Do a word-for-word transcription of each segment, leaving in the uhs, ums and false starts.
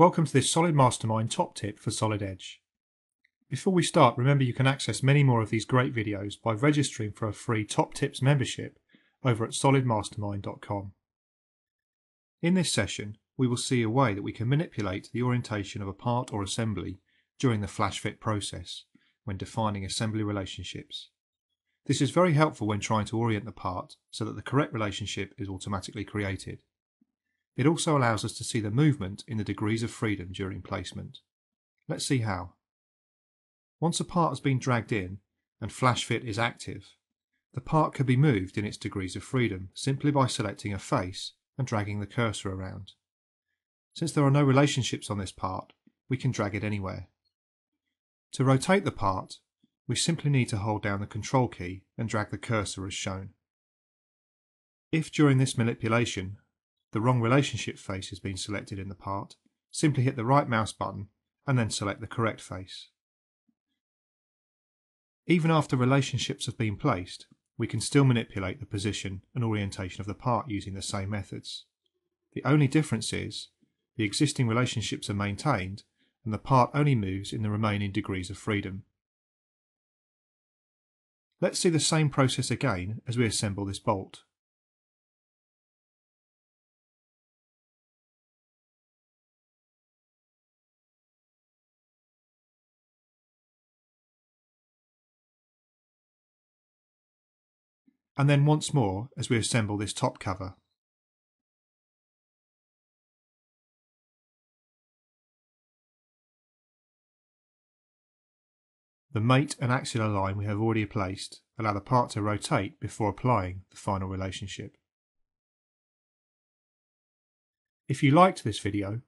Welcome to this Solid Mastermind top tip for Solid Edge. Before we start, remember you can access many more of these great videos by registering for a free Top Tips membership over at solid mastermind dot com. In this session, we will see a way that we can manipulate the orientation of a part or assembly during the FlashFit process when defining assembly relationships. This is very helpful when trying to orient the part so that the correct relationship is automatically created. It also allows us to see the movement in the degrees of freedom during placement. Let's see how. Once a part has been dragged in and FlashFit is active, the part can be moved in its degrees of freedom simply by selecting a face and dragging the cursor around. Since there are no relationships on this part, we can drag it anywhere. To rotate the part, we simply need to hold down the Control key and drag the cursor as shown. If during this manipulation the wrong relationship face has been selected in the part, simply hit the right mouse button and then select the correct face. Even after relationships have been placed, we can still manipulate the position and orientation of the part using the same methods. The only difference is the existing relationships are maintained and the part only moves in the remaining degrees of freedom. Let's see the same process again as we assemble this bolt. And then once more as we assemble this top cover. The mate and axillary line we have already placed allow the part to rotate before applying the final relationship. If you liked this video,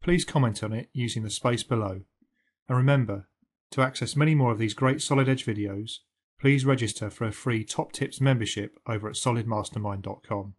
please comment on it using the space below, and remember, to access many more of these great Solid Edge videos, please register for a free Top Tips membership over at solid mastermind dot com.